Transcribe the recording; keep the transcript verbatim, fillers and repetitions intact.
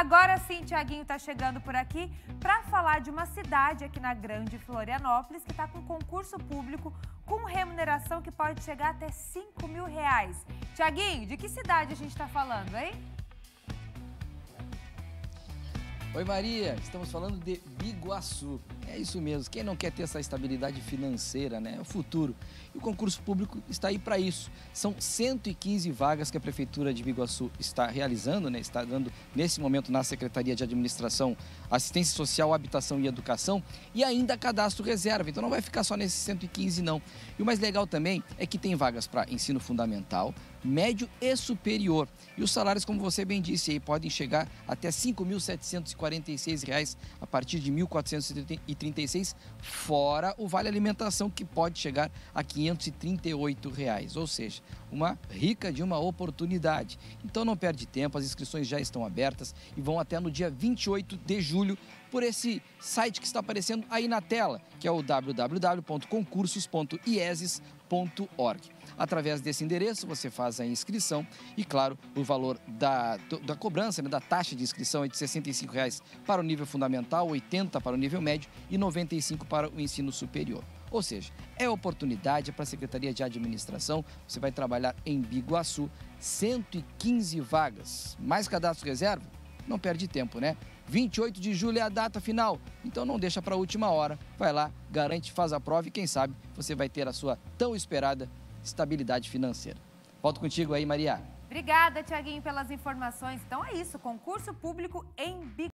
Agora sim, Thiaguinho está chegando por aqui para falar de uma cidade aqui na Grande Florianópolis que está com concurso público com remuneração que pode chegar até cinco mil reais. Thiaguinho, de que cidade a gente está falando, hein? Oi, Maria, estamos falando de Biguaçu. É isso mesmo, quem não quer ter essa estabilidade financeira, né? É o futuro. E o concurso público está aí para isso. São cento e quinze vagas que a Prefeitura de Biguaçu está realizando, né? Está dando, nesse momento, na Secretaria de Administração, Assistência Social, Habitação e Educação, e ainda cadastro reserva. Então não vai ficar só nesses cento e quinze, não. E o mais legal também é que tem vagas para ensino fundamental, médio e superior. E os salários, como você bem disse, aí, podem chegar até cinco mil setecentos e quarenta e seis reais a partir de mil quatrocentos e trinta e seis, fora o Vale Alimentação, que pode chegar a quinhentos e trinta e oito reais, ou seja, uma rica de uma oportunidade. Então não perde tempo, as inscrições já estão abertas e vão até no dia vinte e oito de julho por esse site que está aparecendo aí na tela, que é o w w w ponto concursos ponto i e s ponto org. Através desse endereço você faz a inscrição e, claro, o valor da, da cobrança, né, da taxa de inscrição é de sessenta e cinco reais para o nível fundamental, oitenta reais para o nível médio e noventa e cinco reais para o ensino superior. Ou seja, é oportunidade para a Secretaria de Administração, você vai trabalhar em Biguaçu, cento e quinze vagas, mais cadastro reserva, não perde tempo, né? vinte e oito de julho é a data final, então não deixa para a última hora, vai lá, garante, faz a prova e quem sabe você vai ter a sua tão esperada estabilidade financeira. Volto contigo aí, Maria. Obrigada, Thiaguinho, pelas informações. Então é isso, concurso público em Biguaçu.